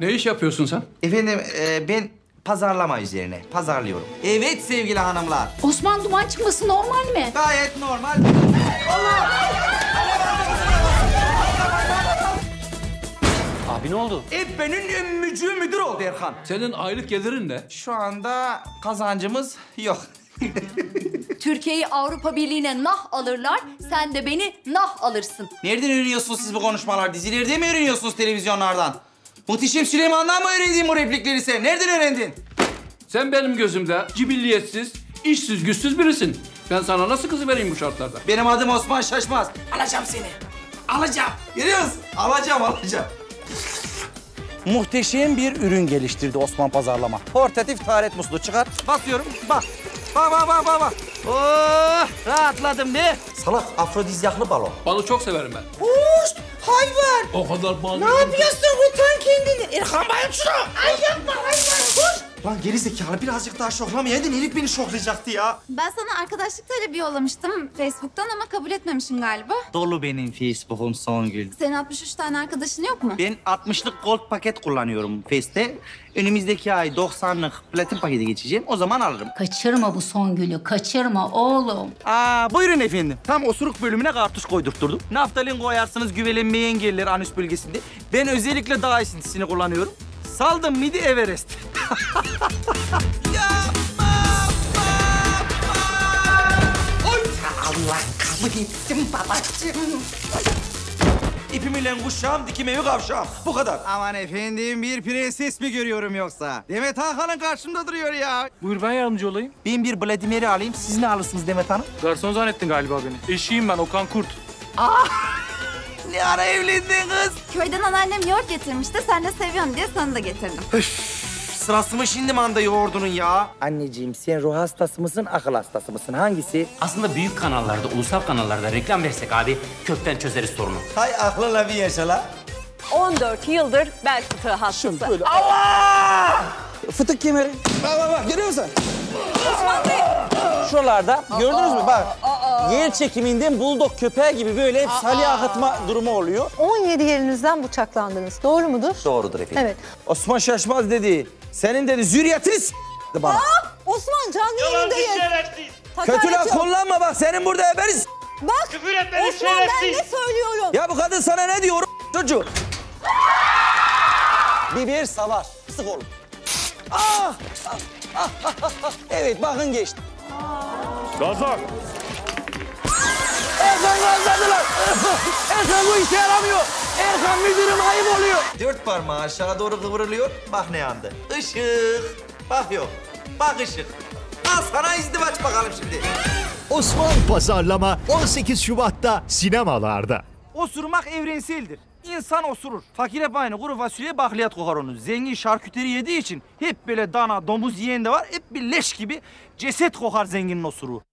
Ne iş yapıyorsun sen? Efendim ben pazarlama üzerine pazarlıyorum. Evet sevgili hanımlar. Osman Duman çıkması normal mi? Gayet normal. Allah! Abi ne oldu? Ebbe'nin ümmücüğü müdür oldu Erkan. Senin aylık gelirin ne? Şu anda kazancımız yok. Türkiye'yi Avrupa Birliği'ne nah alırlar, sen de beni nah alırsın. Nereden öğreniyorsunuz siz bu konuşmalar? Dizilerde mi öğreniyorsunuz, televizyonlardan? Muhteşem Süleyman'dan mı öğrendin bu replikleri sen? Nereden öğrendin? Sen benim gözümde cibilliyetsiz, işsiz, güçsüz birisin. Ben sana nasıl kızı vereyim bu şartlarda? Benim adım Osman Şaşmaz. Alacağım seni. Alacağım. Görüyor musun? Alacağım, alacağım. Muhteşem bir ürün geliştirdi Osman Pazarlama. Portatif taharet musluğu çıkar. Basıyorum, bak. Bak, bak, bak, bak, bak. Oh, rahatladım be. Salak, afrodizyaklı balon. Balı çok severim ben. Hoşt, hayvan. O kadar balı. Ne yapıyorsun? Utan kendini. Erkan bayım şunu. Ay yapma hayvan, hoşt. Lan gerizekalı, birazcık daha şoklamayaydın. Elif beni şoklayacaktı ya. Ben sana arkadaşlık talebi yollamıştım Facebook'tan ama kabul etmemişsin galiba. Dolu benim Facebook'um Songül. Senin 63 tane arkadaşın yok mu? Ben 60'lık gold paket kullanıyorum Face'te. Önümüzdeki ay 90'lık platin paketi geçeceğim. O zaman alırım. Kaçırma bu Songül'ü, kaçırma oğlum. Aa, buyurun efendim. Tam osuruk bölümüne kartuş koydurtturdum. Naftalin koyarsanız güvelenmeye engeller anüs bölgesinde. Ben özellikle dağ esintisini kullanıyorum. Saldım Midi Everest. Oy! Allah kabul ettim babacığım. İpim ile kuşağım, dikimeyi kavşağım. Bu kadar. Aman efendim, bir prenses mi görüyorum yoksa? Demet Hanım'ın karşımda duruyor ya. Buyur, ben yardımcı olayım. Ben bir Vladimir'i alayım. Siz ne alırsınız Demet Hanım? Garson zannettin galiba beni. Eşiyim ben, Okan Kurt. Aa! Ne ara evlendin kız? Köyden anneannem yoğurt getirmişti. Sen de seviyorsun diye sana da getirdim. Öf! Sırası mı şimdi manda yoğurdunun ya? Anneciğim sen ruh hastası mısın, akıl hastası mısın? Hangisi? Aslında büyük kanallarda, ulusal kanallarda reklam versek abi kökten çözeriz sorunu. Hay aklınla bir yaşa la. 14 yıldır bel fıtığı hastası. Böyle... Allah! Fıtık kemeri. Bak bak bak, görüyor musun? Osman Bey! Şuralarda, gördünüz mü bak. Yer çekiminden buldog köpeği gibi böyle hep salya akıtma durumu oluyor. 17 yerinizden bıçaklandınız. Doğru mudur? Doğrudur efendim. Evet. Osman Şaşmaz dedi. Senin dedi zürriyetini s***di bana. Aa, Osman canlı yayında yedin. Kötü laf kullanma bak, senin burada haberi s***. Bak, küfür etmeni Osman ben ne söylüyorum? Ya bu kadın sana ne diyor çocuğu? Biber salar, sık oğlum. Ah! Evet, bakın geçti. Gazak! Erkan gazladılar! Erkan bu işe yaramıyor! Erkan müdürüm ayıp oluyor! 4 parmağı aşağı doğru kıvrılıyor, bak ne yandı. Işık! Bak yok, bak ışık. Al sana izdivaç bakalım şimdi. Osman Pazarlama 18 Şubat'ta sinemalarda. Osurmak evrenseldir. İnsan osurur. Fakire payını kuru fasulye bakliyat kokar onu. Zengin şarküteri yediği için hep böyle dana, domuz yiyen de var. Hep bir leş gibi ceset kokar zenginin osuruğu.